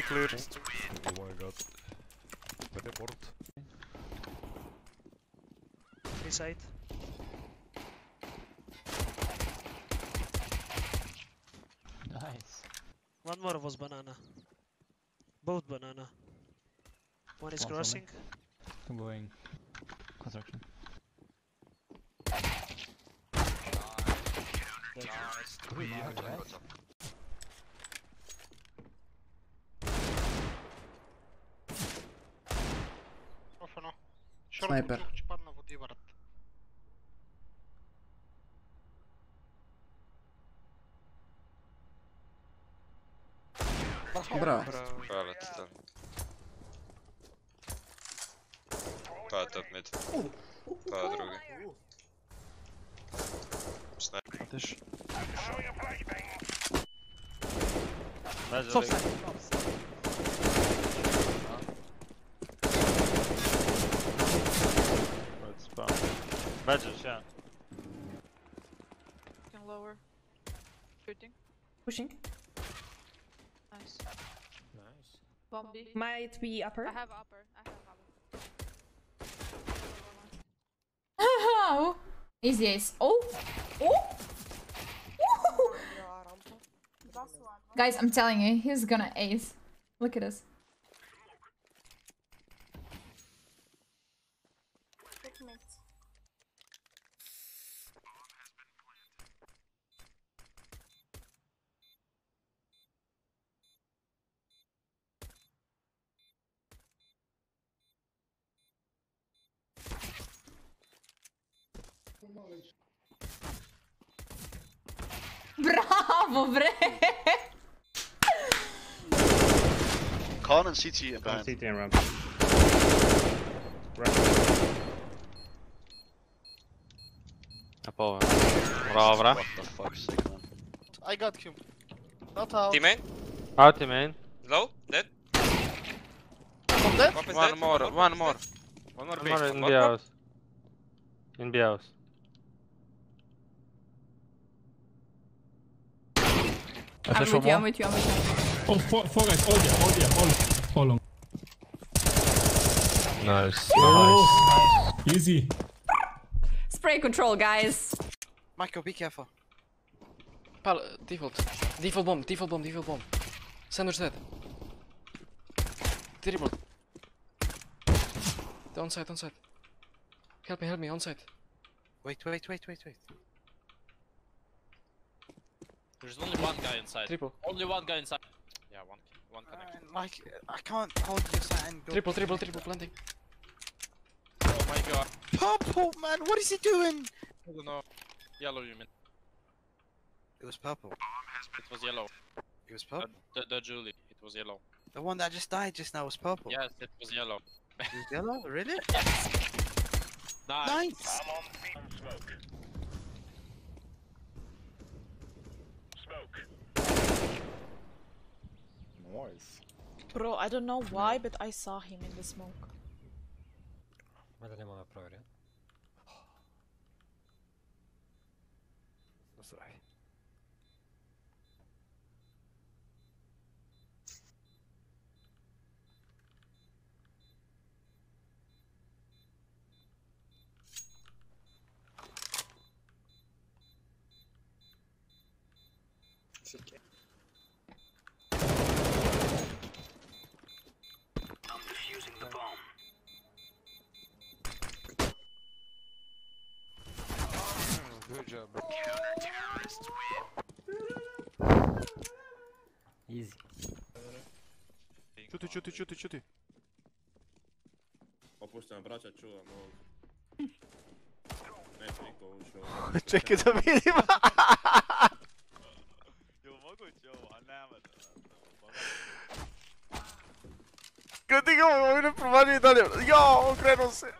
B cleared. Oh my god. Teleport. B side. Nice. One more was banana. Both banana. One is crossing. I'm going. Construction. Nice. Nice. Sniper. Bravo. Bravo. Pa top mid. Pa drugi. Sniper. Otiš. Stop side. Badgers, yeah. Can lower. Shooting. Pushing. Nice. Nice. Bombi. Might be upper. I have upper. How? Is this? Oh. Oh. Woo. Guys, I'm telling you, he's gonna ace. Look at us. Bravo, bre! Khan and CT and Khan. CT and ramp. Bravo, bra. What the fuck, sick man. I got him. Not out. T-main? Out T-main. Low, dead. I'm dead. One more. One more in the house. In the house. I'm with you. Oh, four guys, all there. All long. Nice. Easy. Spray control, guys. Michael, be careful. Pal, default bomb. Sandwich dead. Terrible. On site. Help me, on site. Wait. There's only one guy inside. Triple. Only one guy inside. Yeah, one connection. Mike, I can't hold you and go. Triple, planting. Oh my god. Purple, man, what is he doing? I don't know. Yellow, you mean? It was purple. It was yellow. It was purple? The Julie, it was yellow. The one that just died just now was purple. Yes, it was yellow. It was yellow? Really? Yes. Nice! Noise. Bro, I don't know why, but I saw him in the smoke. I don't know how to do it. Sorry. Easy. Чё ты? Попустим, братья, чё, но... Чеки за видимо! Критика, мы не провалили далее. Йоу, кренул се!